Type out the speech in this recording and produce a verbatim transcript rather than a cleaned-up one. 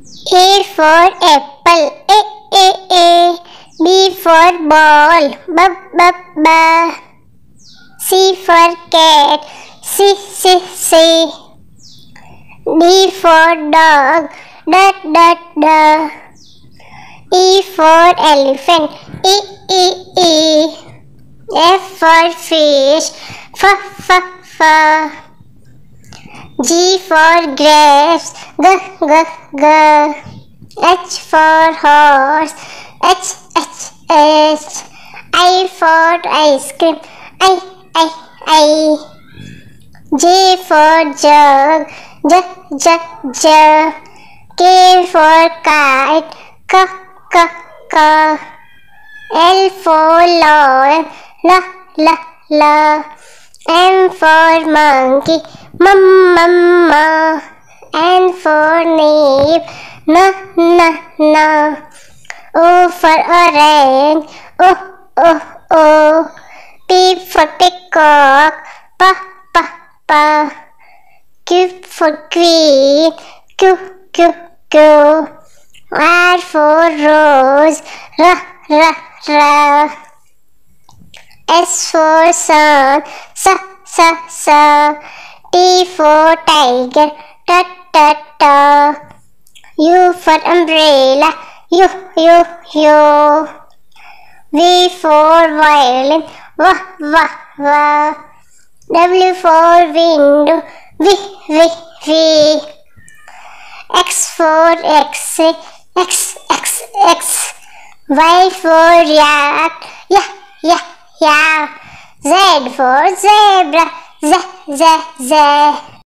A for apple, A, A, A. B for ball, B, B, B. C for cat, C, C, C. D for dog, D, D, D. E for elephant, E, E, E. F for fish, F, F, F. G for grapes, G, G, G. H for horse, H, H, H. I for ice cream, I, I, I. J for jug, J, J, J. K for kite, K, K, K. L for lion, L, L, L. M for monkey, M, M, M. N for nib, N, N, N. O for orange, O, O, O. P for peacock, P, P, P. Q for queen, Q, Q, Q. R for rose, R, R, R. S for sun, S, S, S. T for tiger, T, T, T. U for umbrella, U, U, U. V for violin, W, W, W. W for window, V, V, V. X for X-ray, X, X, X. Y for yak, Y, Y, Y. Z for zebra, Z, Z, Z.